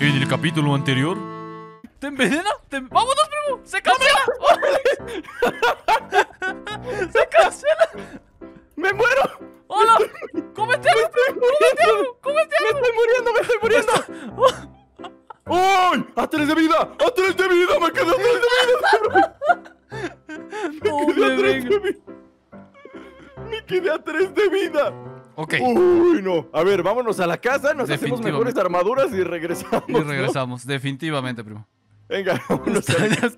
En el capítulo anterior... ¿Te envenena? ¡Vámonos, primo! ¡Se cancela! ¡Órale! ¡Se cancela! ¡Me muero! ¡Hola! ¡Cómete algo! ¡Cómete algo! ¡Cómete algo! ¡Me estoy muriendo! ¡Me estoy muriendo! ¡Uy! ¡A 3 de vida! ¡A 3 de vida! ¡Me quedó 3 de vida! ¡Me quedé a 3 de vida! ¡Me quedé a 3 de vida! Ok. Uy, no. A ver, vámonos a la casa, nos hacemos mejores armaduras y regresamos. Y regresamos, ¿no? Definitivamente, primo. Venga, vámonos a la casa.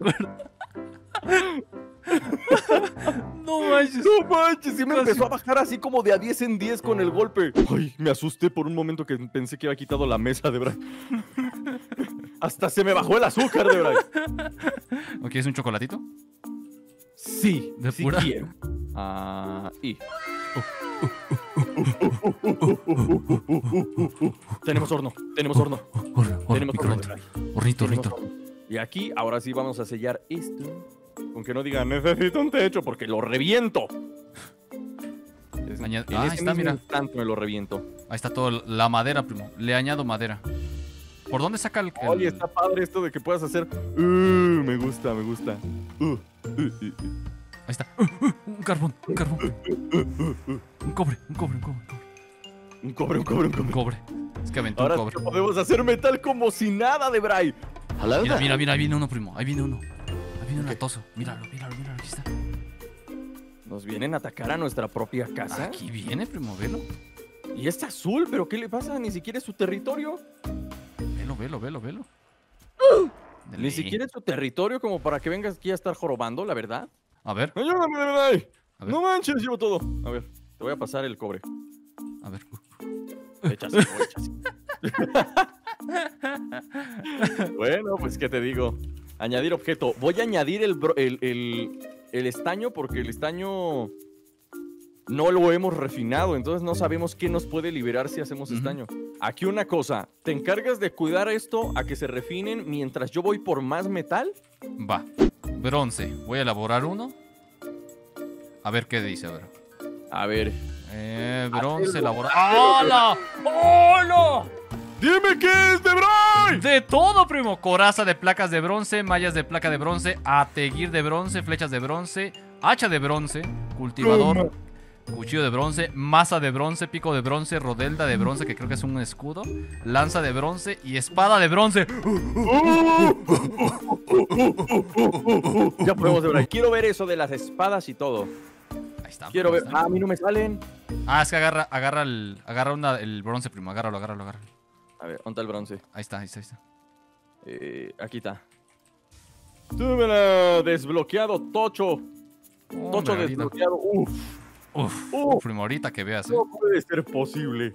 No manches. No manches. Y me empezó a bajar así como de a 10 en 10 con el golpe. Ay, me asusté por un momento que pensé que había quitado la mesa de Brian. Hasta se me bajó el azúcar de Brian. ¿Ok, es un chocolatito? Sí, de sí pura. Quiero. Tenemos horno. Tenemos horno. Tenemos hornito. Y aquí, ahora sí vamos a sellar esto. Aunque no digan, necesito un techo, porque lo reviento. Ahí está, mira. Tanto me lo reviento. Ahí está toda la madera, primo. Le añado madera. ¿Por dónde saca el...? Oye, está padre esto de que puedas hacer... me gusta, me gusta. Ahí está. Un carbón, un carbón. Un cobre, un cobre, un cobre. Un cobre, un cobre, un cobre. Un cobre. Es que aventó un cobre. Ahora podemos hacer metal como si nada de Bray. Mira, mira, mira, ahí viene uno, primo. Ahí viene uno. Viene un latoso. Míralo, míralo, míralo. Aquí está. Nos vienen a atacar a nuestra propia casa. Aquí viene, primo, velo. Y está azul, pero ¿qué le pasa? Ni siquiera es su territorio. Velo, velo, velo, velo. Ni siquiera es su territorio como para que vengas aquí a estar jorobando, la verdad. A ver. Ayúdame, de verdad. No manches, llevo todo. A ver, te voy a pasar el cobre. A ver. Échaselo, échaselo. Bueno, pues, ¿qué te digo? Añadir objeto. Voy a añadir el estaño porque el estaño no lo hemos refinado. Entonces no sabemos qué nos puede liberar si hacemos estaño. Aquí una cosa. ¿Te encargas de cuidar esto a que se refinen mientras yo voy por más metal? Va. Bronce. Voy a elaborar uno. A ver qué dice ahora. A ver. Bronce elaborar. ¡Hola! ¡Hola! ¡Dime qué es de Bray! De todo, primo. Coraza de placas de bronce, mallas de placa de bronce, ateguir de bronce, flechas de bronce, hacha de bronce, cultivador, cuchillo de bronce, maza de bronce, pico de bronce, rodelda de bronce, que creo que es un escudo, lanza de bronce y espada de bronce. Ya podemos de Bray. Quiero ver eso de las espadas y todo. Ahí está. Quiero ver. Ah, a mí no me salen. Ah, es que agarra el bronce, primo. Agárralo, agárralo, agárralo. A ver, ¿dónde está el bronce? Ahí está, ahí está, ahí está. Aquí está. Tú me la desbloqueado, Tocho. Oh, Tocho desbloqueado. Uf. Uf. Primo, ahorita que veas. No puede ser posible.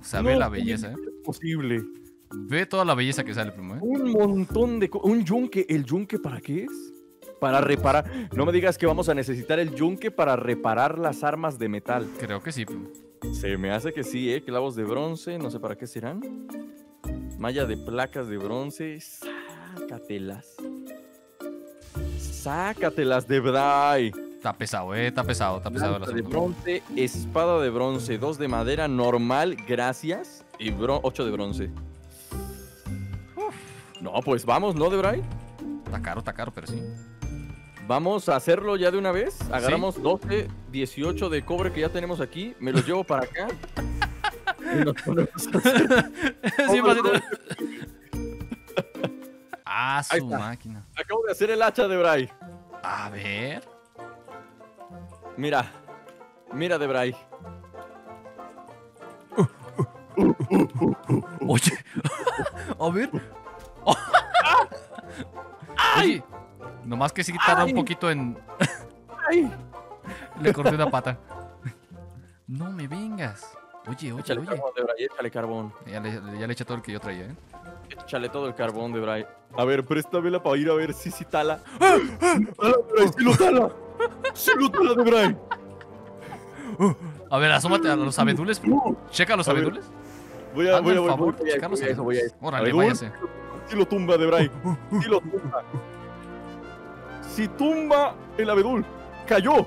O sea, no ve la belleza, Es posible. Ve toda la belleza que sale, primo. Un montón de cosas. Un yunque. ¿El yunque para qué es? Para reparar. No me digas que vamos a necesitar el yunque para reparar las armas de metal. Creo que sí, primo. Se me hace que sí, clavos de bronce, no sé para qué serán. Malla de placas de bronce. Sácatelas. Sácatelas de Bray. Está pesado, está pesado, está pesado. Lanza de bronce, espada de bronce, 2 de madera normal, gracias. Y 8 de bronce. Uf. No, pues vamos, ¿no, de Bray? Está caro, pero sí. Vamos a hacerlo ya de una vez. Agarramos 12, 18 de cobre que ya tenemos aquí. Me los llevo para acá. Ah, su máquina. Acabo de hacer el hacha de Bray. A ver. Mira. Mira, de Bray. Oye. A ver. ¡Ay! Nomás que sí tarda un poquito en... ¡Ay! Le corté una pata. No me vengas. Oye, oye, échale carbón, de Bray, échale carbón. Ya le eché todo el que yo traía, Échale todo el carbón, de Bray. A ver, préstamela para ir a ver si tala. ¡Sí lo tala! ¡Sí lo tala, de Bray! A ver, asómate a los abedules. Checa los abedules. Voy a checar los abedules. Órale, váyase. ¡Sí lo tumba, de Bray! ¡Sí lo tumba! Si tumba el abedul. Cayó.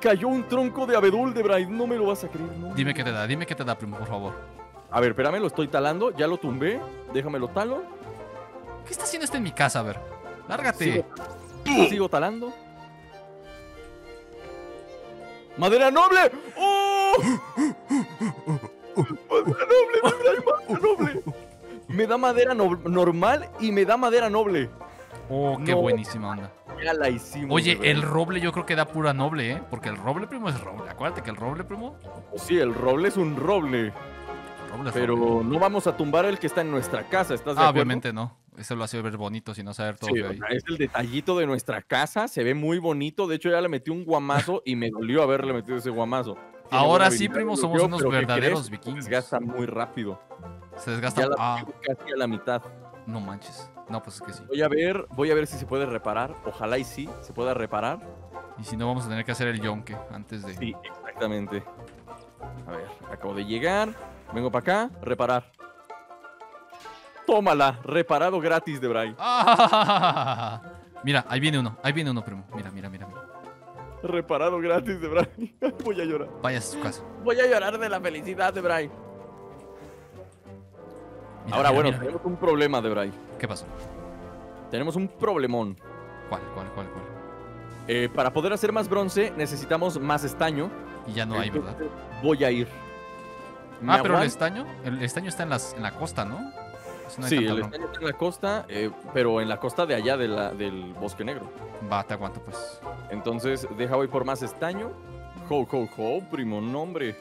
Cayó un tronco de abedul, de Bray. No me lo vas a creer, ¿no? Dime qué te da, primo, por favor. A ver, espérame, lo estoy talando. Ya lo tumbé. Déjame lo talo. ¿Qué está haciendo este en mi casa? A ver. Lárgate. Sigo talando. ¡Madera noble! ¡Oh! ¡Madera noble! ¡Madera noble! Me da madera normal y me da madera noble. Oh, qué buenísima onda. Ya la hicimos. Oye, el roble yo creo que da pura noble, ¿eh? Porque el roble, primo, es roble. Acuérdate que el roble, primo... Sí, el roble es un roble. Pero no vamos a tumbar el que está en nuestra casa, ¿estás de acuerdo? Obviamente no. Eso lo hace ver bonito, sino saber todo. Sí, que hay. Es el detallito de nuestra casa, se ve muy bonito. De hecho, ya le metí un guamazo y me dolió haberle metido ese guamazo. Tiene ahora sí, primo, somos unos verdaderos vikingos. Se desgasta muy rápido. Se desgasta ya casi a la mitad. No manches. No, pues es que sí. Voy a ver si se puede reparar. Ojalá y sí se pueda reparar. Y si no, vamos a tener que hacer el yonke antes de... Sí, exactamente. A ver, acabo de llegar. Vengo para acá, reparar. Tómala, reparado gratis de Bray. Ah, mira, ahí viene uno, primo. Mira, mira, mira, mira. Reparado gratis de Bray. Voy a llorar. Vaya a su casa. Voy a llorar de la felicidad de Bray. Mira, ahora, mira, bueno, mira. Tenemos un problema de Bray. ¿Qué pasó? Tenemos un problemón. ¿Cuál? Para poder hacer más bronce necesitamos más estaño. Y ya no hay, ¿verdad? Voy a ir. Ah, pero el estaño está en la costa, ¿no? No, sí, el estaño está en la costa, pero en la costa de allá del Bosque Negro. Va, te aguanto, pues. Entonces, deja voy por más estaño. Ho, ho, ho, primo, nombre.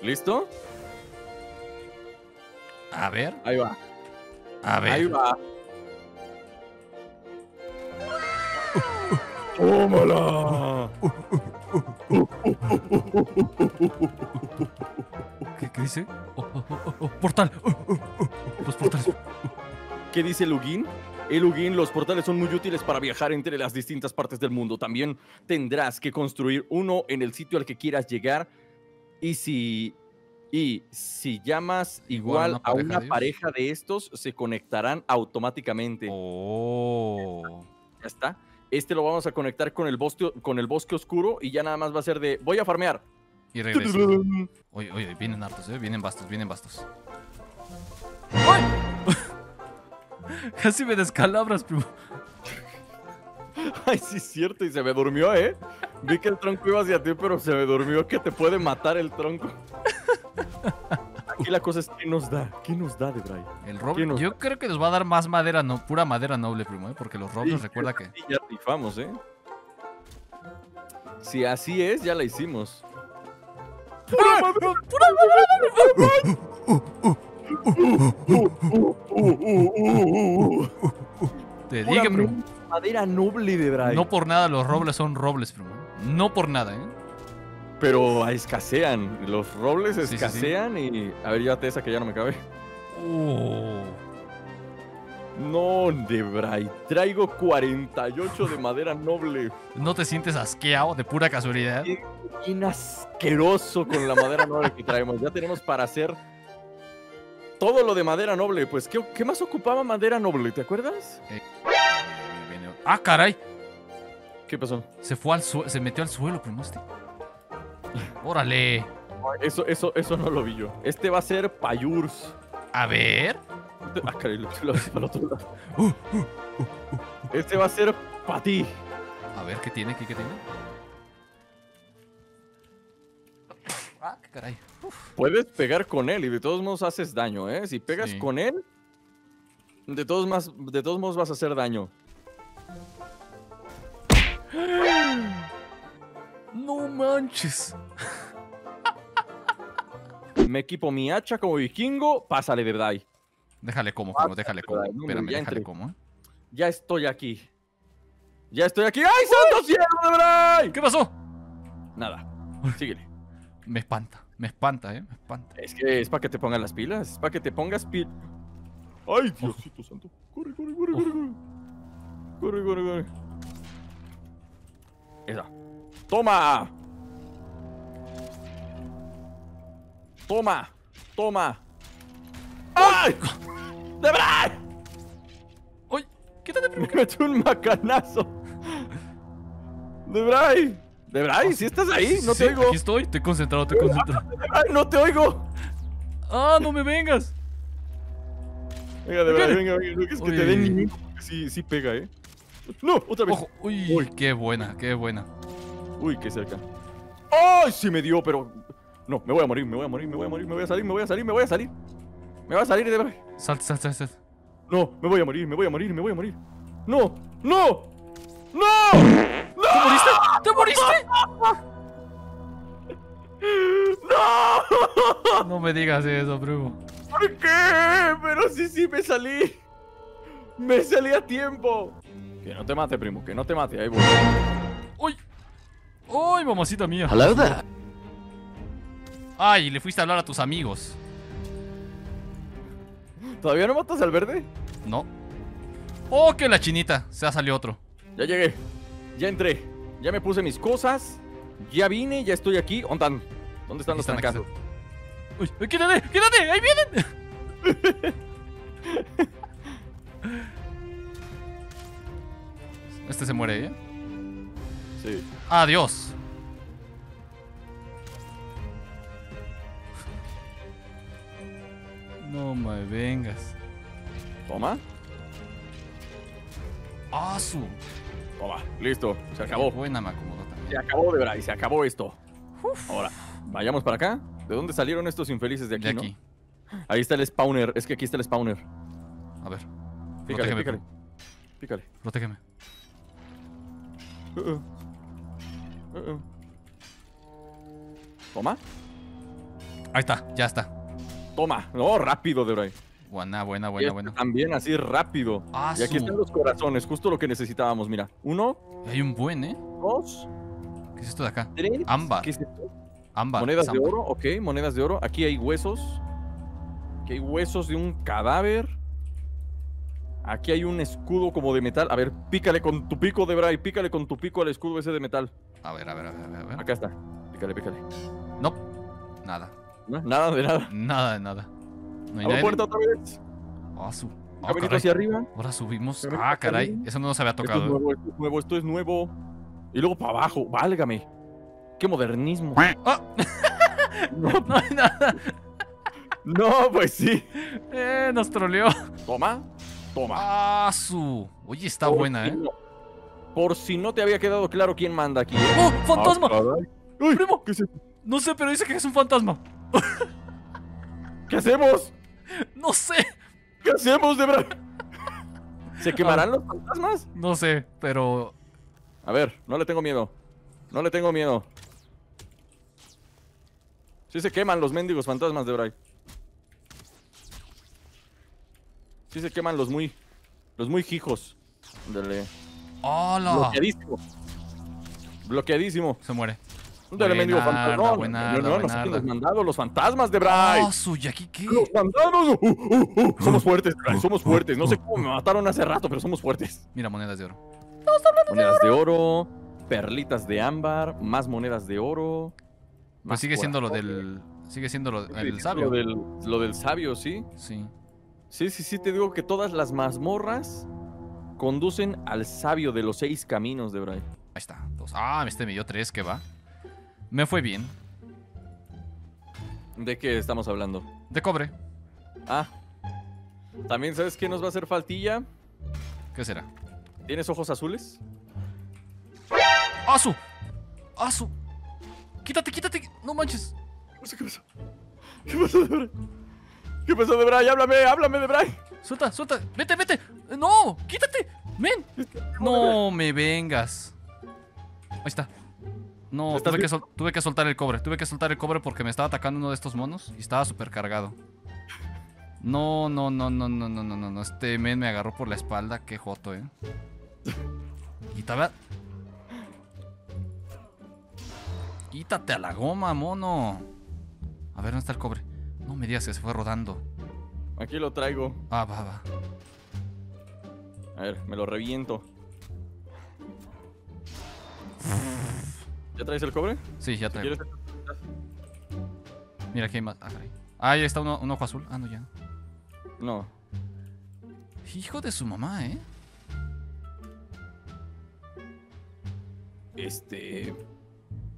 ¿Listo? A ver. Ahí va. A ver. Ahí va. ¡Tómala! ¿Qué dice? Oh, ¡portal! Los portales. ¿Qué dice Lugin? El Lugin, los portales son muy útiles para viajar entre las distintas partes del mundo. También tendrás que construir uno en el sitio al que quieras llegar. Y si llamas igual a una pareja de estos, se conectarán automáticamente. Oh. Ya está. Este lo vamos a conectar con el bosque oscuro y ya nada más va a ser de voy a farmear. Y regreso. Oye, vienen hartos, vienen bastos. ¡Ay! Casi me descalabras, primo. Ay, sí es cierto, y se me durmió, ¿eh? Vi que el tronco iba hacia ti, pero se me durmió que te puede matar el tronco. Aquí la cosa es ¿qué nos da? ¿Qué nos da de Bray? El roble. Yo creo que nos va a dar más madera, no, pura madera noble, primo, ¿eh? Porque los robles, sí, recuerda que... Sí, ya rifamos, ¿eh? Si así es, ya la hicimos. ¡Pura madera! ¡Pura madera! ¡Pura madera! Te digo, bro. Madera noble de Bray. No por nada los robles son robles, primo. No por nada, ¿eh? Pero escasean. Los robles escasean, sí. Y... A ver, llévate esa que ya no me cabe. Oh. No, de Bray. Traigo 48 de madera noble. ¿No te sientes asqueado de pura casualidad? Qué bien asqueroso con la madera noble que traemos. Ya tenemos para hacer... Todo lo de madera noble, pues, ¿qué más ocupaba madera noble? ¿Te acuerdas? ¡Ah, caray! ¿Qué pasó? Se metió al suelo, primo, este. ¡Órale! Eso no lo vi yo. Este va a ser Payurs. A ver. Ah, caray, lo hace para el otro lado. Este va a ser para ti. A ver, ¿qué tiene aquí? ¿Qué tiene? Ah, qué caray. Uf. Puedes pegar con él y de todos modos haces daño, ¿eh? Si pegas con él, de todos modos vas a hacer daño. No manches. Me equipo mi hacha como vikingo. Pásale, de verdad. Déjale como, primo, déjale como. Espérame, déjale como, ¿eh? Ya estoy aquí. ¡Ay, santo cielo, de verdad! ¿Qué pasó? Nada, síguele. Me espanta. Es que es para que te pongas las pilas, ¡Ay, Diosito santo! ¡Corre! Esa. ¡Toma! ¡Toma! ¡Ay! ¡De verdad! ¡Ay! ¡Quítate, primo! Me metí un macanazo. ¡De verdad! ¿De Bray? ¿Sí estás ahí? No te oigo. Aquí estoy, estoy concentrado. ¡Ay, no te oigo! ¡Ah, no me vengas! Venga, de verdad, venga, venga. No es que te den ningún, porque sí, sí pega, ¿eh? ¡No! ¡Otra vez! Ojo. Uy, ¡uy, qué buena, qué buena! ¡Uy, qué cerca! ¡Ay, sí me dio, pero! No, me voy a morir, me voy a morir, me voy a morir, me voy a salir, me voy a salir, me voy a salir. Me voy a salir de verdad. Salta, salta, salta. No, me voy a morir, me voy a morir, me voy a morir. ¡No! ¡No! ¡No! ¡No! ¿Te moriste? ¿Te moriste? ¡No! No me digas eso, primo. ¿Por qué? Pero sí, sí, me salí. Me salí a tiempo. Que no te mate, primo, que no te mate. Ahí voy. ¡Uy! ¡Uy, mamacita mía! Hello there. Ay, le fuiste a hablar a tus amigos. ¿Todavía no matas al verde? No. ¡Oh, que la chinita! Se ha salido otro. Ya llegué. Ya entré. Ya me puse mis cosas. Ya vine, ya estoy aquí. ¿Ontan? ¿Dónde están los trancazos? ¡Uy! ¡Quédate! ¡Quédate! ¡Ahí vienen! Este se muere, ¿eh? Sí. ¡Adiós! No me vengas. Toma. ¡Asu! Toma, listo. Se acabó. Buena, me acomodo también. Se acabó de verdad y se acabó esto. Uf. Ahora, vayamos para acá. ¿De dónde salieron estos infelices de aquí? De aquí. ¿No? Ahí está el spawner. Es que aquí está el spawner. A ver. Pícale, pícale. Pícale. Protégeme. Toma. Ahí está, ya está. Toma. No, rápido, de verdad. Buena, buena, buena, este buena. También así rápido. Ah, y aquí están los corazones, justo lo que necesitábamos, mira. Uno. Y hay un buen, ¿eh? Dos. ¿Qué es esto de acá? Tres. Ámbar. ¿Qué es esto? Ámbar. Monedas de oro, ok, monedas de oro. Aquí hay huesos. Aquí hay huesos de un cadáver. Aquí hay un escudo como de metal. A ver, pícale con tu pico, de verdad, y pícale con tu pico al escudo ese de metal. A ver, a ver, a ver, a ver. Acá está. Pícale, pícale. No, nada. ¿No? Nada de nada. Nada de nada. No hay. ¿A la puerta otra vez? Ah, su. Ah, hacia arriba. Ahora subimos. Ah, caray. Eso no nos había tocado. Esto es nuevo, esto es nuevo, esto es nuevo. Y luego para abajo. Válgame. Qué modernismo. ¡Ah! No, no hay nada. No, pues sí. Nos troleó. Toma. Toma. Ah, su. Oye, está buena, ¿eh? Por si no te había quedado claro quién manda aquí. ¡Oh, fantasma! ¡Uy, primo! ¿Qué es eso? No sé, pero dice que es un fantasma. ¿Qué hacemos? No sé. ¿Qué hacemos, de verdad? ¿Se quemarán los fantasmas? No sé, pero... A ver, no le tengo miedo. No le tengo miedo. Sí se queman los mendigos fantasmas, de verdad. Sí se queman los muy... Los muy hijos. Dale. ¡Hola! Bloqueadísimo. Bloqueadísimo. Se muere. Buenarda, no, buenarda, no, nos han mandado los fantasmas de Bray. Oh, ¿y aquí qué? Los mandados. Somos fuertes, Bray, somos fuertes. No sé cómo me mataron hace rato, pero somos fuertes. Mira, monedas de oro. Monedas de oro, perlitas de ámbar, más monedas de oro. Pues sigue siendo lo del... Sigue siendo lo del sabio. Lo del sabio, ¿sí? Sí. Sí, sí, sí, te digo que todas las mazmorras conducen al sabio de los 6 caminos de Bray. Ahí está, 2. Ah, este me dio 3, ¿qué va? Me fue bien. ¿De qué estamos hablando? De cobre. Ah. También, ¿sabes qué nos va a hacer faltilla? ¿Qué será? ¿Tienes ojos azules? ¡Asu! ¡Asu! ¡Quítate, quítate! ¡No manches! ¿Qué pasó? ¿Qué pasó? ¿Qué pasó, Debray? ¿Qué pasó, Debray? ¡Háblame! ¡Háblame, Debray! ¡Suelta, suelta! ¡Vete, vete! ¡No! ¡Quítate! ¡Men! ¡No me vengas! Ahí está. No, tuve que soltar el cobre. Tuve que soltar el cobre porque me estaba atacando uno de estos monos y estaba súper cargado. No, no, no, no, no, no, no, no. Este men me agarró por la espalda. Qué joto, ¿eh? Quítate. Quítate a la goma, mono. A ver, ¿dónde está el cobre? No me digas que se fue rodando. Aquí lo traigo. Ah, va, va. A ver, me lo reviento. ¿Ya traes el cobre? Sí, ya traigo. Mira, aquí hay más. Ah, caray. Ahí está un ojo azul. Ah, no, ya. No. Hijo de su mamá, ¿eh?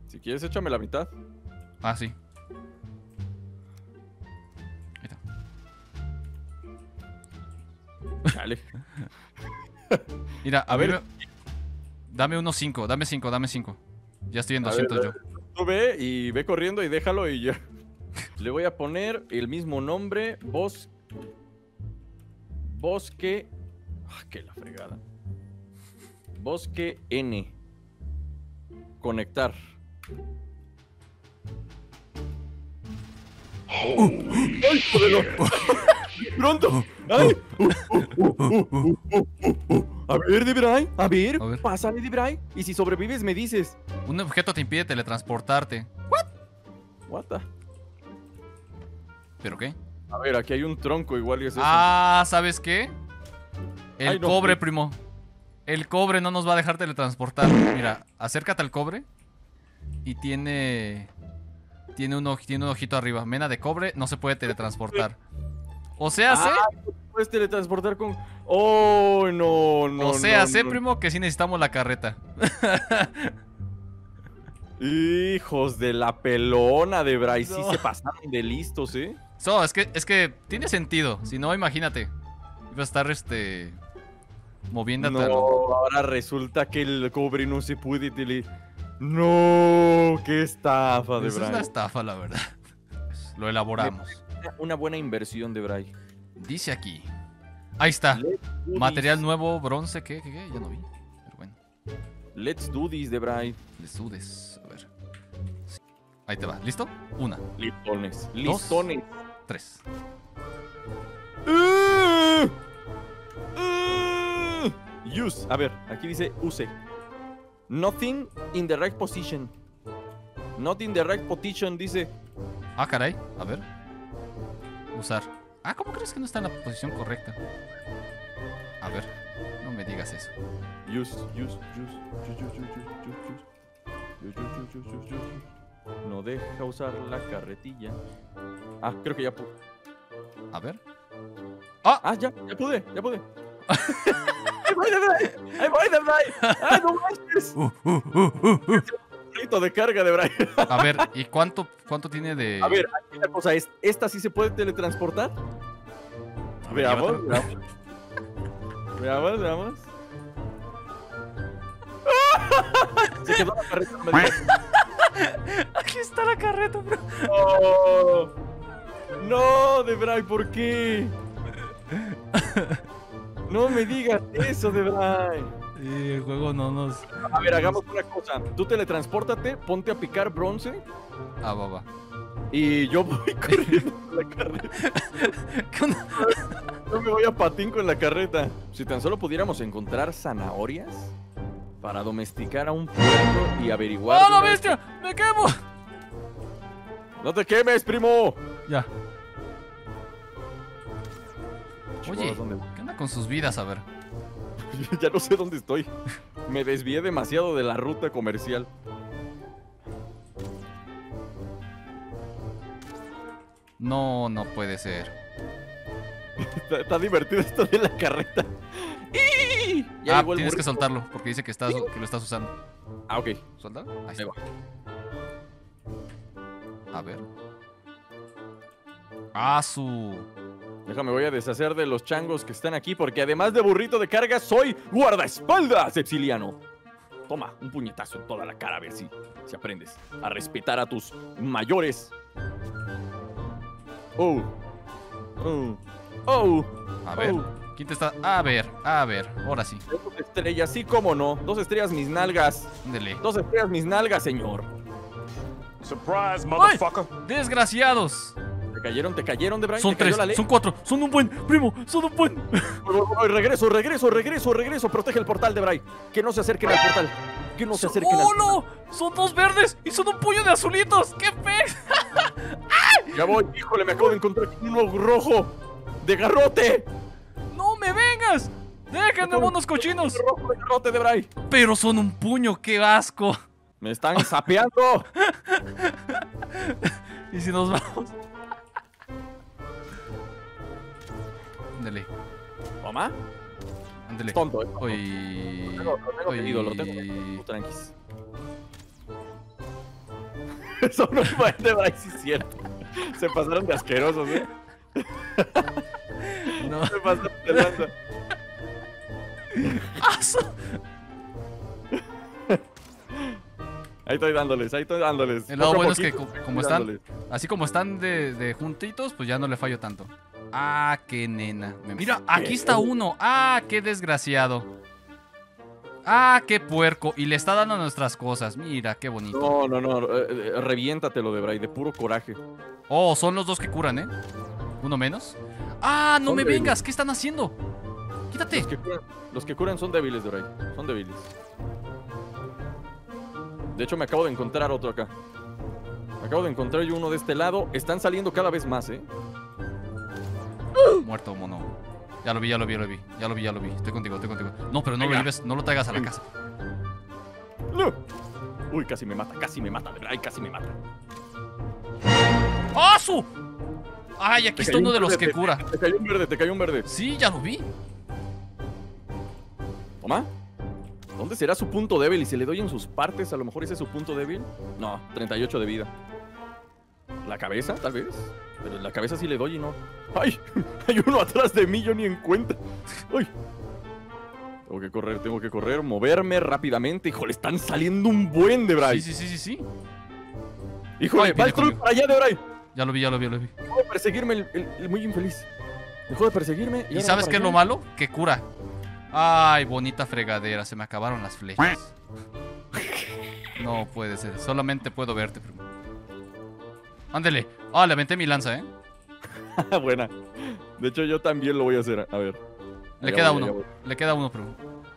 Si quieres, échame la mitad. Ah, sí. Dale. Mira, a ver. Dame unos 5, dame 5, dame 5. Ya estoy en 200 yo. Tú ve y ve corriendo y déjalo y ya. Le voy a poner el mismo nombre, Bosque... Ah, qué la fregada. Bosque N. Conectar. ¡Ay, joder! ¡Pronto! ¡Ay! A ver, Debray, a ver, pásale, Debray. Y si sobrevives, me dices. Un objeto te impide teletransportarte. ¿What? ¿What the? ¿Pero qué? A ver, aquí hay un tronco igual y es eso. Ah, ¿sabes qué? El cobre, primo. El cobre no nos va a dejar teletransportar. Mira, acércate al cobre. Y tiene... Tiene un ojito arriba. Mena de cobre, no se puede teletransportar. O sea, ¿sí? Puedes teletransportar con... Oh, no, no. O sea, sé, primo, que sí necesitamos la carreta. Hijos de la pelona de Bryce. No. Sí se pasaron de listos, ¿eh? So, es que tiene sentido. Si no, imagínate. Iba a estar, moviendo. No, ahora resulta que el cobre no se puede No, qué estafa, Debray. Es una estafa, la verdad. Lo elaboramos. Una buena inversión, Debray. Dice aquí. Ahí está. Material nuevo, bronce, ¿qué? Ya no vi. Pero bueno. Let's do this, Debray. Let's do this. A ver. Ahí te va. ¿Listo? Una. Listones. Listones. Dos, tres. Use. A ver, aquí dice use. Nothing in the right position. Not in the right position, dice. Ah, caray, a ver. Usar. Ah, ¿cómo crees que no está en la posición correcta? A ver, no me digas eso. Use. No deja usar la carretilla. Ah, creo que ya pude. A ver. Ah, ya pude. ¡Ahí voy, Debray! ¡Ah, no manches! Un rito de carga, Debray. A ver, ¿y cuánto tiene de...? A ver, aquí la cosa es, ¿esta sí se puede teletransportar? Veamos. Se quedó la carreta, no me digas. Aquí está la carreta, bro. Oh. No, Debray, ¿por qué? No me digas eso, Debray. Sí, el juego no nos... A ver, hagamos una cosa. Tú teletranspórtate, ponte a picar bronce. Ah, va. Y yo voy corriendo con la carreta. Yo me voy a patín con la carreta. Si tan solo pudiéramos encontrar zanahorias para domesticar a un puerco y averiguar... ¡Ah, la bestia! ¡Me quemo! ¡No te quemes, primo! Ya. Oye, ¿qué onda con sus vidas? A ver. Ya no sé dónde estoy. Me desvié demasiado de la ruta comercial. No, no puede ser. Está divertido esto de la carreta. Ya tienes que soltarlo, porque dice que lo estás usando. Ah, ok. ¿Suéltalo? Ahí está. A ver. Déjame, voy a deshacer de los changos que están aquí, porque además de burrito de carga, soy guardaespaldas exiliano. Toma, un puñetazo en toda la cara, a ver si aprendes a respetar a tus mayores. A ver, ¿quién te está...? A ver, ahora sí. Dos estrellas, sí, cómo no. Dos estrellas mis nalgas. Ándele. Dos estrellas mis nalgas, señor. Surprise, motherfucker. ¡Desgraciados! ¿Te cayeron, Debray? Son tres, son cuatro, son un buen, primo, son un buen. Regreso, protege el portal, Debray. Que no se acerquen al portal. Que no se acerquen al portal. ¡Oh, no! Son dos verdes y son un puño de azulitos. ¡Qué pez! Ya voy, híjole, me acabo de encontrar uno rojo de garrote. ¡No me vengas! ¡Déjenme, monos cochinos! Rojo de garrote, Debray. Pero son un puño, qué asco. Me están sapeando. ¿Y si nos vamos? Ándale. ¿Mamá? Ándale. Es tonto, Lo tengo tranquis. Eso no fue de Bryce, es cierto. Se pasaron de asquerosos, ¿eh? No. Se pasaron de lanza. ¡Aso! Ahí estoy dándoles. Lo bueno es que como están, así como están de juntitos, pues ya no le fallo tanto. Ah, qué nena. Mira, aquí está uno. Ah, qué desgraciado. Ah, qué puerco. Y le está dando nuestras cosas. Mira, qué bonito. No. Reviéntatelo, Debray, de puro coraje. Oh, son los dos que curan, ¿eh? Uno menos. Ah, no me vengas. ¿Qué están haciendo? Quítate. Los que curan son débiles, Debray. Son débiles. De hecho, me acabo de encontrar otro acá. Me acabo de encontrar yo uno de este lado. Están saliendo cada vez más, ¿eh? Muerto, mono. Ya lo vi. Ya lo vi. Estoy contigo. No, pero no lo lleves, no lo traigas a la casa. No. Uy, casi me mata, de verdad. Casi me mata. ¡Asu! Ay, aquí está uno de los que cura. Te cayó un verde. Sí, ya lo vi. Toma. ¿Dónde será su punto débil? Y si le doy en sus partes, a lo mejor ese es su punto débil. No, 38 de vida. ¿La cabeza, tal vez? Pero en la cabeza sí le doy y no. ¡Ay! Hay uno atrás de mí, yo ni en cuenta. ¡Ay! Tengo que correr, moverme rápidamente. Híjole, están saliendo un buen, Debray. Sí. Híjole, va el troll para allá, Debray. Ya lo vi. Dejó de perseguirme el muy infeliz. Dejó de perseguirme. ¿Y sabes qué es lo malo? Que cura. Ay, bonita fregadera, se me acabaron las flechas. No puede ser, solamente puedo verte, primo. Ándele. Ah, le aventé mi lanza, ¿eh? Buena. De hecho, yo también lo voy a hacer. A ver. Le queda uno, primo.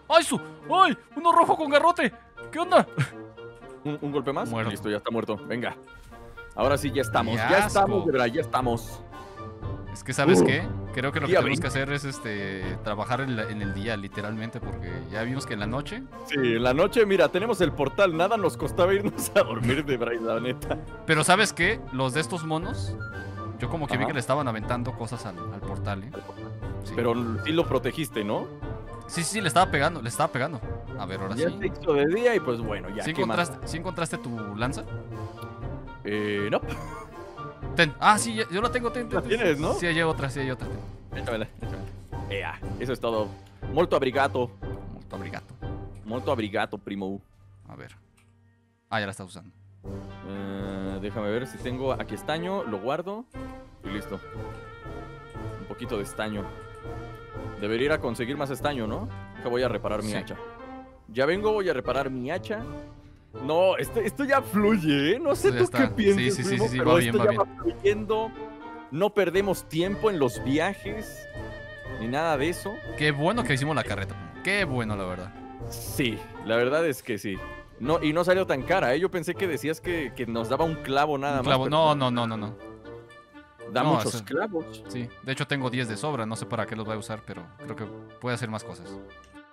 ¡Ay, su! ¡Ay! ¡Uno rojo con garrote! ¿Qué onda? ¿Un golpe más? Muerto. Listo, ya está muerto. Venga. Ahora sí, ya estamos. Ya estamos, de verdad. Es que, ¿sabes qué? Creo que lo que tenemos que hacer es trabajar en el día, literalmente, porque ya vimos que en la noche... Sí, en la noche, mira, tenemos el portal, nada nos costaba irnos a dormir, de Braille, la neta. Pero ¿sabes qué? Los de estos monos, yo como que vi que le estaban aventando cosas al portal, ¿eh? Sí. Pero sí lo protegiste, ¿no? Sí, le estaba pegando. A ver, ahora ya sí. Ya se de día y pues bueno, ya. ¿Sí encontraste tu lanza? No. Ten. Ah, sí, yo la tengo. Ten. ¿Tienes, no? Sí, hay otra. Échamela. Eso es todo. Molto abrigato, primo. A ver. Ah, ya la está usando. Déjame ver si tengo aquí estaño. Lo guardo. Y listo. Un poquito de estaño. Debería ir a conseguir más estaño, ¿no? Que voy a reparar mi hacha. Ya vengo, voy a reparar mi hacha. No, esto ya fluye, ¿eh? No sé tú qué piensas. Sí, pero va bien, va fluyendo. No perdemos tiempo en los viajes ni nada de eso. Qué bueno que hicimos la carreta. Qué bueno, la verdad. Sí, la verdad es que sí. No, y no salió tan cara, ¿eh? Yo pensé que decías que nos daba un clavo nada más. No. Da muchos clavos. Sí, de hecho tengo 10 de sobra. No sé para qué los voy a usar, pero creo que puede hacer más cosas.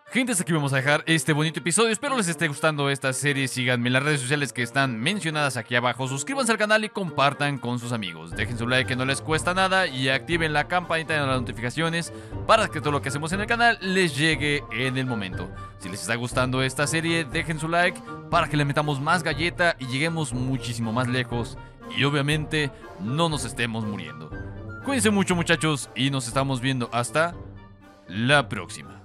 Gente, hasta aquí vamos a dejar este bonito episodio. Espero les esté gustando esta serie. Síganme en las redes sociales que están mencionadas aquí abajo. Suscríbanse al canal y compartan con sus amigos. Dejen su like que no les cuesta nada y activen la campanita de las notificaciones para que todo lo que hacemos en el canal les llegue en el momento. Si les está gustando esta serie, dejen su like para que le metamos más galleta y lleguemos muchísimo más lejos. Y obviamente no nos estemos muriendo. Cuídense mucho, muchachos, y nos estamos viendo hasta la próxima.